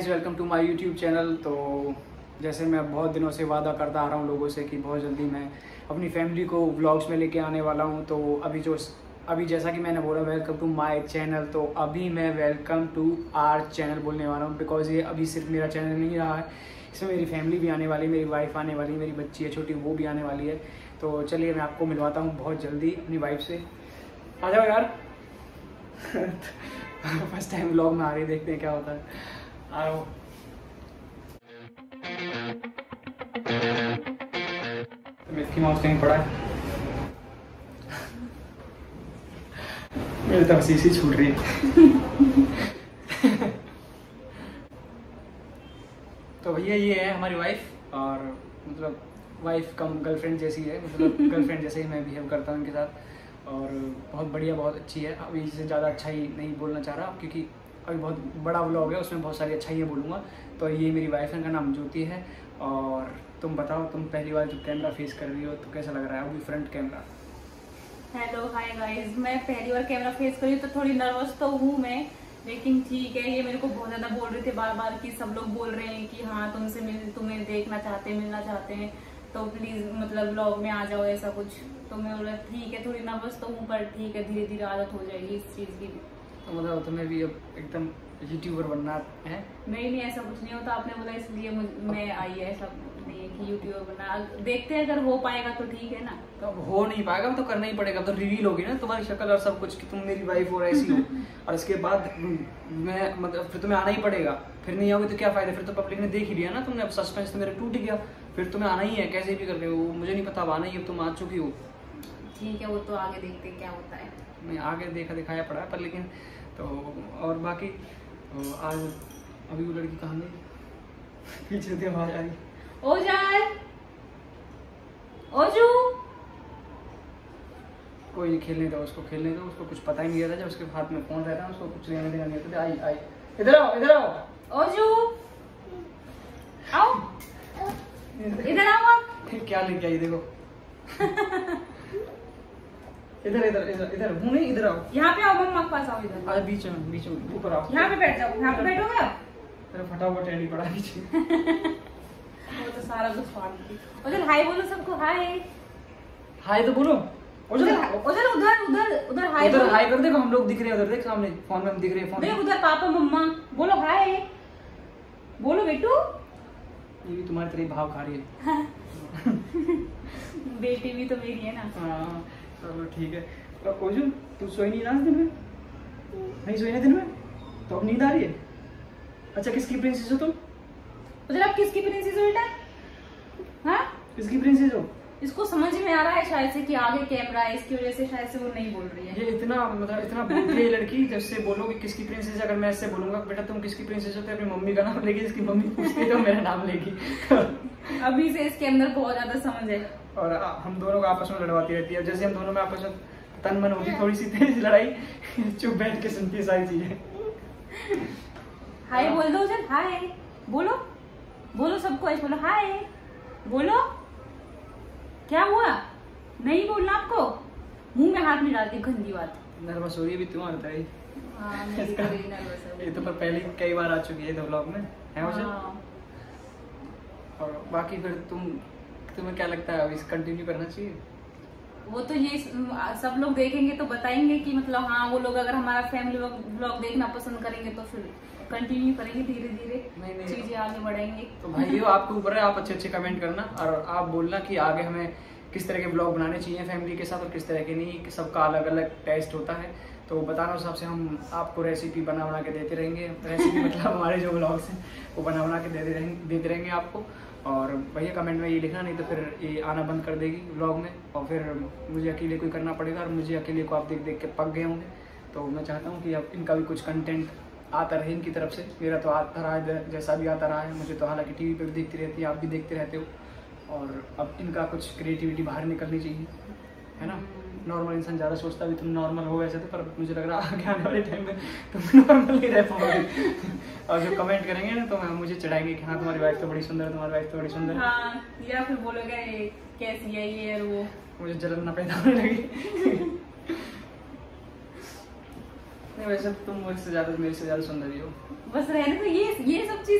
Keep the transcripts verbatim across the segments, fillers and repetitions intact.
Guys, welcome to my YouTube channel. तो जैसे मैं बहुत दिनों से वादा करता आ रहा हूँ लोगों से कि बहुत जल्दी मैं अपनी फैमिली को व्लॉग्स में लेके आने वाला हूँ। तो अभी जो अभी जैसा कि मैंने बोला वेलकम टू माय चैनल, तो अभी मैं वेलकम टू आवर चैनल बोलने वाला हूँ, बिकॉज ये अभी सिर्फ मेरा चैनल नहीं रहा है, इसमें मेरी फैमिली भी आने वाली, मेरी वाइफ आने वाली, मेरी बच्ची है छोटी वो भी आने वाली है। तो चलिए मैं आपको मिलवाता हूँ बहुत जल्दी अपनी वाइफ से। आ जाओ यार, फर्स्ट टाइम व्लॉग में आ रही, देखते हैं क्या होता है। आओ। मिल्की माउस कहीं पड़ा है? मेरे तो सीसी छूट रही है। तो भैया ये है हमारी वाइफ, और मतलब वाइफ कम गर्लफ्रेंड जैसी है, मतलब गर्लफ्रेंड जैसे ही मैं बिहेव करता हूँ उनके साथ, और बहुत बढ़िया बहुत अच्छी है। अभी इससे ज़्यादा अच्छा ही नहीं बोलना चाह रहा क्योंकि अभी बहुत बड़ा व्लॉग है, उसमें बहुत सारी अच्छाइयाँ बोलूँगा। तो ये मेरी वाइफ है, का नाम ज्योति है। और तुम बताओ, तुम पहली बार जो कैमरा फेस कर रही हो तो कैसा लग रहा है अभी front camera? Hello hi guys, मैं पहली बार कैमरा फेस कर रही हूँ तो थोड़ी नर्वस तो हूँ मैं, लेकिन ठीक है। ये मेरे को बहुत ज़्यादा बोल रहे थे बार बार कि सब लोग बोल रहे हैं कि हाँ तुमसे मिल तुम्हें देखना चाहते हैं, मिलना चाहते हैं, तो प्लीज़ मतलब व्लॉग में आ जाओ, ऐसा कुछ। तो मैं बोला ठीक है, थोड़ी नर्वस तो हूँ पर ठीक है, धीरे धीरे आदत हो जाएगी इस चीज़ की। तो मतलब तुम्हें भी अब एकदम यूट्यूबर बनना है? नहीं नहीं, ऐसा कुछ नहीं होता, आपने बोला इसलिए मैं आई है, ऐसा नहीं है कि यूट्यूबर बनना। देखते हैं अगर हो पाएगा तो ठीक है ना, तो अब हो नहीं पाएगा तो करना ही पड़ेगा। तो रिवील होगी ना तुम्हारी शक्ल और सब कुछ कि तुम मेरी वाइफ हो ऐसी हो और इसके बाद मैं मतलब फिर तुम्हें आना ही पड़ेगा, फिर नहीं आओगे तो क्या फायदा, फिर तो पब्लिक ने देख ही लिया ना, तुमने अब सस्पेंस तो मेरा टूट गया, फिर तुम्हें आना ही है कैसे भी करके, वो मुझे नहीं पता, अब आना ही है, तुम आ चुकी हो। ठीक है, वो तो आगे देखते हैं क्या होता है, मैं आगे देखा दिखाया पड़ा है पर। लेकिन तो और बाकी तो आज अभी वो लड़की कहाँ गई, पीछे से आवाज आई, ओ यार ओजू, कोई नहीं खेलने दो उसको, खेलने दो उसको, कुछ पता ही नहीं रहता, जब उसके हाथ में फोन रहता है उसको कुछ लेने देना नहीं होता। आई आई इधर आओ, इधर आओ ओजू, आओ इधर आओ आप, क्या लेके आई देखो। इधर इधर इधर इधर घूमे, इधर आओ, यहाँ पे आओ, मम्मा के पास आओ, इधर आज बीच में बीच में ऊपर आओ, यहाँ पे बैठ जाओ, यहाँ पे बैठोगे आप, तेरा फटाफट टेढ़ी पड़ा नीचे। वो तो सारा कुछ फाड़ दी। उधर हाय बोलो सबको, हाय हाय तो बोलो, उधर उधर उधर उधर हाय, उधर हाय कर, देखो हम लोग दिख रहे हैं उधर, देख सामने फोन में हम दिख रहे हैं, फोन देख उधर, पापा मम्मा बोलो हाय बोलो बेटू। ये भी तुम्हारे तरह भाव खा रही है, बेटी भी तो मेरी है ना। चलो ठीक है, तो ओजू तू सोई नहीं ना दिन में, नहीं सोई ना दिन में, तो अब नींद आ रही है? अच्छा किसकी प्रिंसेस हो तुम? उधर आप किसकी प्रिंसेस हो बेटा? हाँ किसकी प्रिंसेस हो? इसको समझ में आ रहा है शायद से कि आगे कैमरा है, इसकी वजह से शायद से वो नहीं बोल रही है। ये इतना मतलब इतना ये लड़की जब से बोलो कि किसकी प्रिंसेस, अगर मैं इससे बोलूंगा बेटा तुम किसकी प्रिंसेस हो तो अपनी मम्मी का नाम लेगी, इसकी मम्मी पूछती तो मेरा नाम लेगी। अभी से इसके अंदर बहुत ज्यादा समझ है, और हम दोनों को आपस में लड़वाती रहती है, जैसे हम दोनों में आपस में तन मन होगी थोड़ी सी तेज लड़ाई, चुप बैठ के सुनती है सारी चीजें। हाय बोल दो जन, हाय बोलो बोलो सबको, ऐसे बोलो हाय बोलो, क्या हुआ नहीं बोलना आपको, मुंह में हाथ नहीं डालती, गंदी बात। नर्वस हो रही है तुम? आता है ये तो, पर पहले कई बार आ चुकी है व्लॉग में है। और बाकी फिर तुम तुम्हें क्या लगता है अब इस कंटिन्यू करना चाहिए? वो तो ये सब लोग देखेंगे तो बताएंगे कि मतलब हाँ, वो लोग अगर हमारा फैमिली व्लॉग देखना पसंद करेंगे तो फिर कंटिन्यू करेंगे, धीरे धीरे चीजें आगे बढ़ेंगे। तो भाइयों आपके ऊपर है, आप अच्छे अच्छे कमेंट करना और आप बोलना कि आगे हमें किस तरह के व्लॉग बनाने चाहिए फैमिली के साथ और किस तरह के नहीं, सबका अलग अलग टेस्ट होता है, तो बताना उस हिसाब से हम आपको रेसिपी बना बना के देते रहेंगे। रेसिपी मतलब हमारे जो व्लॉग्स हैं वो बना बना के देते रहेंगे देते रहेंगे आपको। और भैया कमेंट में ये लिखना, नहीं तो फिर ये आना बंद कर देगी व्लॉग में और फिर मुझे अकेले को ही करना पड़ेगा, और मुझे अकेले को आप देख देख के पक गए होंगे। तो मैं चाहता हूँ कि अब इनका भी कुछ कंटेंट आता रहे इनकी तरफ से, मेरा तो आता रहा है जैसा भी आता रहा है, मुझे तो हालांकि टीवी पर भी देखती रहती है, आप भी देखते रहते हो, और अब इनका कुछ क्रिएटिविटी बाहर निकलनी चाहिए है ना। नॉर्मल इंसान ज़्यादा सोचता भी तुम नॉर्मल हो वैसे तो, पर मुझे लग रहा है आगे आने वाले टाइम में तुम नॉर्मल नहीं रह पाओगे। और जो कमेंट करेंगे ना तो मुझे चढ़ाएंगे कि हाँ तुम्हारी वाइफ तो बड़ी सुंदर है, तुम्हारी वाइफ तो बड़ी सुंदर है, हाँ, या फिर बोलोगे कैसी है ये और वो, मुझे जलन ना पैदा होने लगी। नहीं वैसे तुम मुझसे ज़्यादा मेरे से ज़्यादा सुंदर ही हो, बस रहने तो ये ये सब चीज़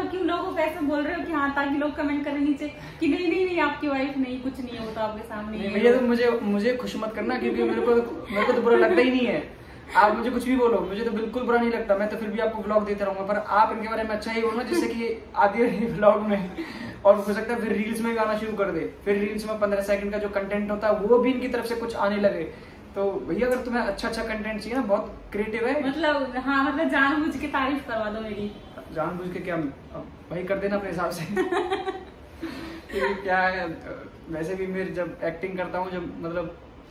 ताकि लोगों को ऐसे बोल रहे हो कि हाँ, ताकि लोग कमेंट करें नीचे कि नहीं नहीं नहीं आपकी वाइफ नहीं, कुछ नहीं होता आपके सामने। भैया तो मुझे मुझे खुश मत करना, क्योंकि मेरे को मेरे को तो बुरा लगता ही नहीं है। आप मुझे कुछ भी बोलो, मुझे तो बिल्कुल बुरा नहीं लगता। मैं तो फिर भी आपको व्लॉग देता रहूंगा, पर आप इनके बारे में अच्छा ही बोलना, जैसे कि आधे व्लॉग में और हो सकता है फिर रील्स में गाना शुरू कर दे, फिर रील्स में पंद्रह सेकंड का जो कंटेंट होता है वो भी इनकी तरफ से कुछ आने लगे। तो भैया अगर तुम्हें अच्छा अच्छा कंटेंट चाहिए ना, बहुत क्रिएटिव है, मतलब हाँ मतलब जानबूझ के तारीफ करवा दो मेरी। जानबूझ के क्या भाई, कर देना अपने हिसाब से। क्या वैसे भी मेरे जब एक्टिंग करता हूँ, जब मतलब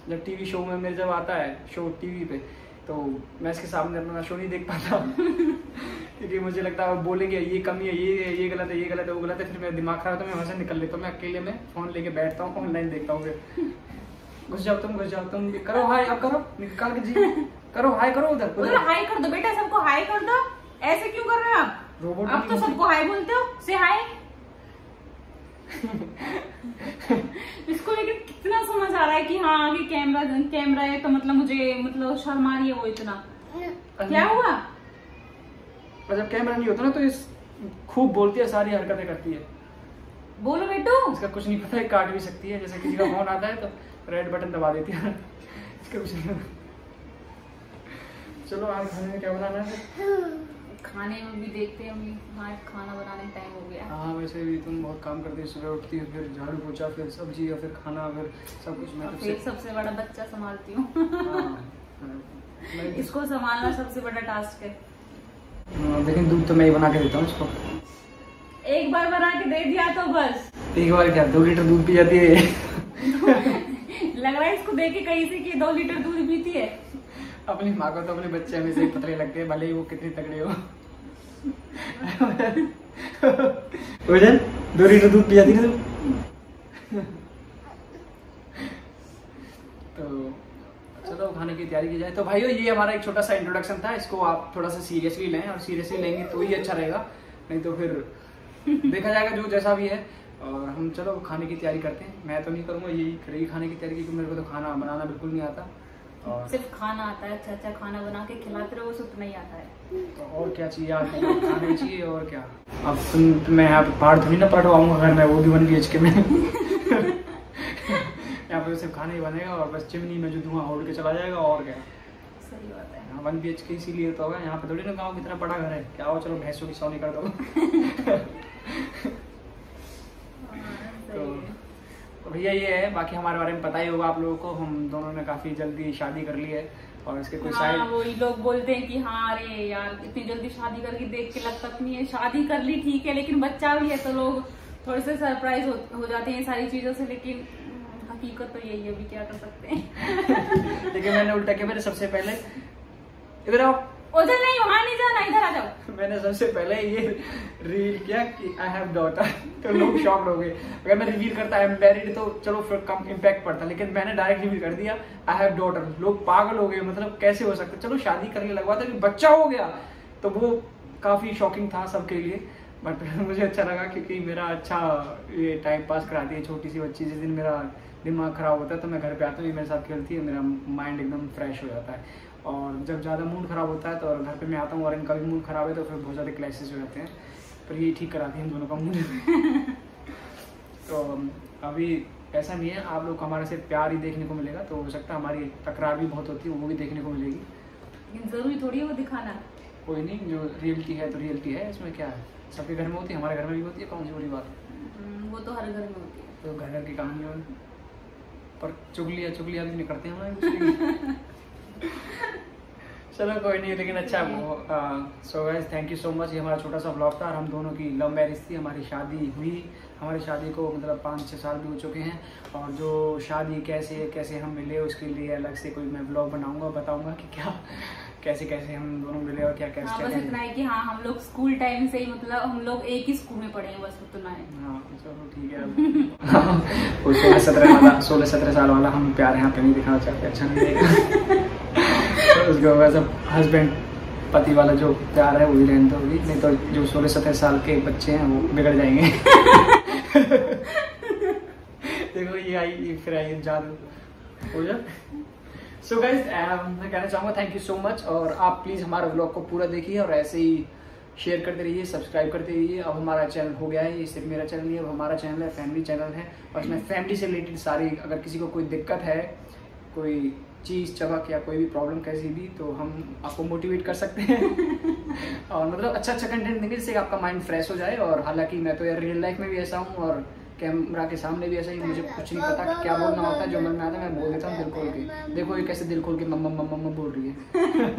जब टीवी शो में मेरे जब आता है शो टीवी पे, तो मैं इसके सामने अपना शो नहीं देख पाता क्योंकि मुझे लगता है बोलेंगे ये कमी है, ये ये गलत है, ये गलत है, वो गलत है, फिर मेरा दिमाग खराब होता है, मैं वहाँ से निकल लेता हूँ। मैं अकेले में फोन लेके बैठता हूँ, ऑनलाइन देखता हूँ, फिर घुस जाओ तुम, घुस जाओ तुम, करो हाय, अब करो निकाल के जी करो हाय, करो उधर उधर हाय कर दो बेटा, सबको हाय कर दो। ऐसे क्यों कर रहे हो आप? रोबोट आप तो सबको हाय बोलते हो, से हाय। इसको लेकिन कितना समझ आ रहा है कि हाँ आगे कैमरा कैमरा है, तो मतलब मुझे मतलब शर्म आ रही है वो इतना। क्या हुआ? जब कैमरा नहीं होता ना तो इस खूब बोलती है, सारी हरकतें करती है। बोलो बेटू, इसका कुछ नहीं पता है, काट भी सकती है। जैसे किसी का फोन आता है तो रेड बटन दबा देती है, इसका कुछ नहीं। चलो आज खाने में क्या बनाना है? खाने में भी देखते हैं, हाँ खाना बनाने में टाइम हो गया। हाँ वैसे भी तुम बहुत काम करती हो, सुबह उठती हो, फिर झाड़ू पोछा, फिर सब्जी और फिर खाना, फिर सब कुछ। मैं फिर सबसे बड़ा बच्चा संभालती हूँ। हाँ, इसको संभालना सबसे बड़ा टास्क है। लेकिन दूध तो मैं ही बना के देता हूँ इसको। एक बार बना के दे दिया तो बस। एक बार क्या, दो लीटर दूध पी जाती है। लग रहा है इसको देख के कहीं से कि दो लीटर दूध पीती है। अपनी माँ को तो अपने बच्चे हमेशा ही पतले लगते हैं, भले ही वो कितने तगड़े हो। दो लीटर दूध पी जाती ना तुम। तो चलो खाने की तैयारी की जाए। तो भाइयों ये हमारा एक छोटा सा इंट्रोडक्शन था, इसको आप थोड़ा सा सीरियसली लें, और सीरियसली लेंगे तो ही अच्छा रहेगा, नहीं तो फिर देखा जाएगा जो जैसा भी है। और हम चलो खाने की तैयारी करते हैं। मैं तो नहीं करूँगा, यही करेगी खाने की तैयारी, क्योंकि मेरे को तो खाना बनाना बिल्कुल नहीं आता। और सिर्फ खाना आता है, अच्छा अच्छा खाना बना के खिलाते रहो, उतना ही आता है। तो और क्या चाहिए आपको? खाने चाहिए और क्या। अब सुन, मैं यहाँ पे पहाड़ थोड़ी ना पढ़वाऊंगा घर में, वो भी वन बी एच के में। यहाँ पे सिर्फ खाना ही बनेगा, और बस चिमनी में जो धुआं उड़ के चला जाएगा, और क्या। सही बात है। हाँ वन बी एच के इसीलिए तो होगा, यहाँ पे थोड़ी ना गाँव की तरह बड़ा घर है क्या हो। चलो भैंसों की सौनी कर दो। भैया ये है, बाकी हमारे बारे में पता ही होगा आप लोगों को, हम दोनों ने काफी जल्दी शादी कर ली है। और इसके कुछ हाँ, वही लोग बोलते हैं कि हाँ अरे यार इतनी जल्दी शादी करके देख के लगता नहीं है, शादी कर ली ठीक है, लेकिन बच्चा भी है तो लोग थोड़े से सरप्राइज हो, हो जाते हैं सारी चीजों से। लेकिन हकीकत तो यही है, अभी क्या कर सकते हैं। लेकिन मैंने उल्टा किया, मैंने सबसे पहले इधर आओ, उधर नहीं, वहाँ नहीं जाना, इधर आ जाओ। मैंने सबसे पहले ये रिवील किया कि आई हैव डॉटर, तो लोग शॉक हो गए। अगर मैं रिवील करता आई एम मैरिड तो चलो फिर कम इम्पैक्ट पड़ता, लेकिन मैंने डायरेक्ट रिवील कर दिया आई हैव डॉटर, लोग पागल हो गए। मतलब कैसे हो सकता, चलो शादी करके लगवाता कि बच्चा हो गया, तो वो काफी शॉकिंग था सबके लिए। बट मुझे अच्छा लगा, क्योंकि मेरा अच्छा ये टाइम पास कराती है छोटी सी बच्ची। जिस दिन मेरा दिमाग खराब होता है तो मैं घर पे आता हूँ, ये मेरे साथ खेलती है, मेरा माइंड एकदम फ्रेश हो जाता है। और जब ज़्यादा मूड खराब होता है तो और घर पे मैं आता हूँ और इनका भी मूड खराब है, तो फिर बहुत ज़्यादा क्लासेस हो जाते हैं। पर ये ठीक कराती है इन दोनों का मूड। तो अभी ऐसा नहीं है, आप लोग हमारे से प्यार ही देखने को मिलेगा, तो हो सकता है हमारी तकरार भी बहुत होती है, वो भी देखने को मिलेगी। लेकिन ज़रूरी थोड़ी है वो दिखाना। कोई नहीं, जो रियलिटी है तो रियलिटी है, इसमें क्या है, सबके घर में होती है, हमारे घर में भी होती है, कौन सी बुरी बात है, वो तो हर घर में होती है। तो घर घर की कहानी हो, पर चुगलियाँ चुगलियाँ भी निकलते हैं। चलो कोई नहीं, लेकिन अच्छा वो। So guys thank you so much, ये हमारा छोटा सा व्लॉग था। और हम दोनों की लव मैरिज थी, हमारी शादी हुई, हमारी शादी को मतलब पाँच छः साल भी हो चुके हैं। और जो शादी कैसे कैसे हम मिले, उसके लिए अलग से कोई मैं व्लॉग बनाऊंगा, बताऊंगा कि क्या कैसे कैसे हम दोनों मिले और क्या कैसे। हाँ, बस इतना है कि हाँ हम लोग स्कूल टाइम से ही मतलब हम लोग एक ही स्कूल में पढ़े हैं, बस उतना है। हाँ चलो ठीक है। वो सोलह सत्रह सोलह सत्रह साल वाला हम प्यार यहाँ पे नहीं दिखाना चाहते, अच्छा नहीं दिखेगा। उसके वैसा हस्बैंड पति वाला जो प्यार है वो भी रहने होगी, नहीं तो जो सोलह सत्रह साल के बच्चे हैं वो बिगड़ जाएंगे। देखो ये आई ये फिर आई जादू हो जा। सो गाइस मैं कहना चाहूँगा थैंक यू सो मच, और आप प्लीज़ हमारे व्लॉग को पूरा देखिए, और ऐसे ही शेयर करते रहिए, सब्सक्राइब करते रहिए। अब हमारा चैनल हो गया है, ये सिर्फ मेरा चैनल नहीं है, अब हमारा चैनल है, फैमिली चैनल है। और इसमें फैमिली से रिलेटेड सारी, अगर किसी को कोई दिक्कत है, कोई चीज़ चबक या कोई भी प्रॉब्लम कैसी भी, तो हम आपको मोटिवेट कर सकते हैं और मतलब अच्छा अच्छा कंटेंट देंगे जिससे आपका माइंड फ्रेश हो जाए। और हालांकि मैं तो यार रियल लाइफ में भी ऐसा हूँ और कैमरा के सामने भी ऐसा ही, मुझे कुछ नहीं पता क्या बोलना होता है, जो मन में आता है मैं बोल देता हूँ दिल खोल के। देखो ये कैसे दिल खोल के मम्मा मम्मा मम्मा बोल रही है।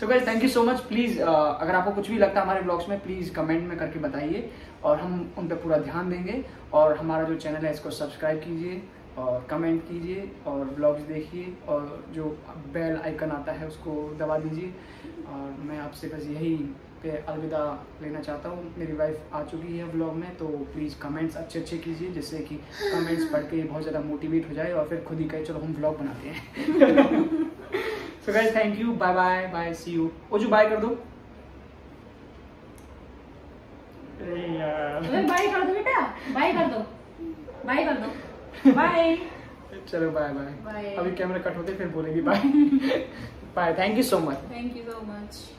So guys, thank you so much. Please अगर आपको कुछ भी लगता है हमारे ब्लॉग्स में, प्लीज़ कमेंट में करके बताइए और हम उन पर पूरा ध्यान देंगे। और हमारा जो चैनल है इसको सब्सक्राइब कीजिए और कमेंट कीजिए और ब्लॉग्स देखिए और जो बेल आइकन आता है उसको दबा दीजिए। और मैं आपसे बस यही पे अलविदा लेना चाहता हूँ। मेरी वाइफ आ चुकी है ब्लॉग में, तो प्लीज़ कमेंट्स अच्छे अच्छे कीजिए जिससे कि कमेंट्स पढ़ के बहुत ज़्यादा मोटिवेट हो जाए और फिर खुद ही कहे चलो हम ब्लॉग बनाते हैं। So guys, thank you, bye bye, bye, see you. ओजू बाय कर दो, बाय कर दो बेटा, बाय कर दो, बाय कर दो, बाय। चलो बाय बाय, अभी कैमरा कट होते फिर बोलेगी bye bye. Thank you so much, thank you so much.